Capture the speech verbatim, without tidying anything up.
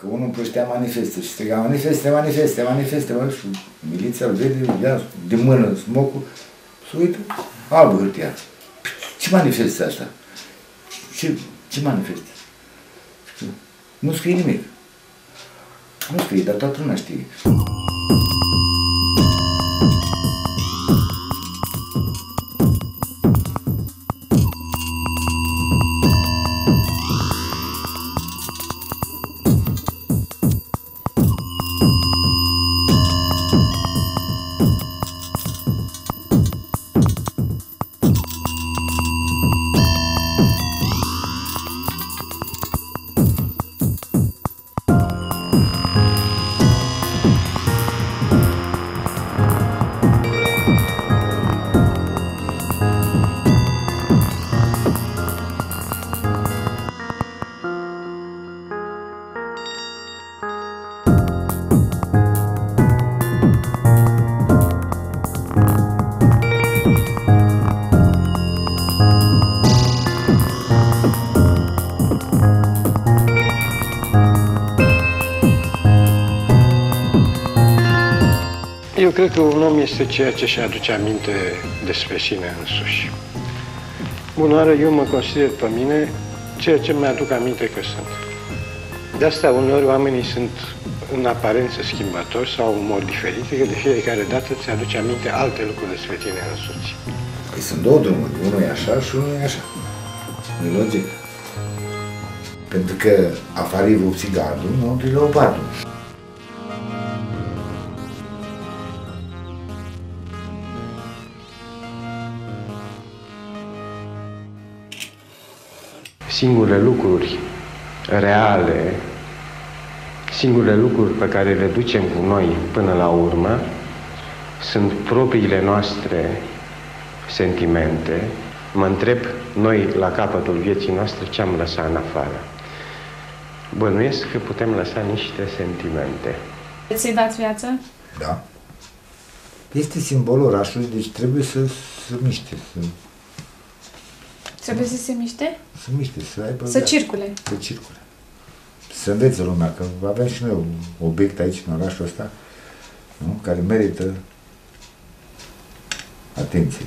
Că unul proștea manifestă și striga manifeste, manifeste, manifeste, și miliția îl vede, ia de mână smocul, se uită, albă hârtia. Ce manifestă asta? Ce, ce manifestă? Nu scrie nimic. Nu scrie, dar toată lumea știe. Eu cred că un om este ceea ce își aduce aminte despre sine însuși. Bună oară, eu mă consider pe mine ceea ce mi-aduc aminte că sunt. De asta uneori oamenii sunt în aparență schimbători sau în mod diferit, că de fiecare dată îți aduce aminte alte lucruri despre tine însuți. Păi sunt două drumuri, unul e așa și unul e așa. Nu e logic. Pentru că afară e vopsit gardul, nu e leopardul. Singurele lucruri reale, singurele lucruri pe care le ducem cu noi până la urmă, sunt propriile noastre sentimente. Mă întreb, noi la capătul vieții noastre ce am lăsat în afară? Bănuiesc că putem lăsa niște sentimente. Ți-ai dat viață? Da. Este simbolul orașului, deci trebuie să se miște. Să... Trebuie să se miște? Să miște, să aibă... Să circule. Să circule. Să învețe lumea, că avem și noi un obiect aici, în orașul ăsta, nu? Care merită atenție.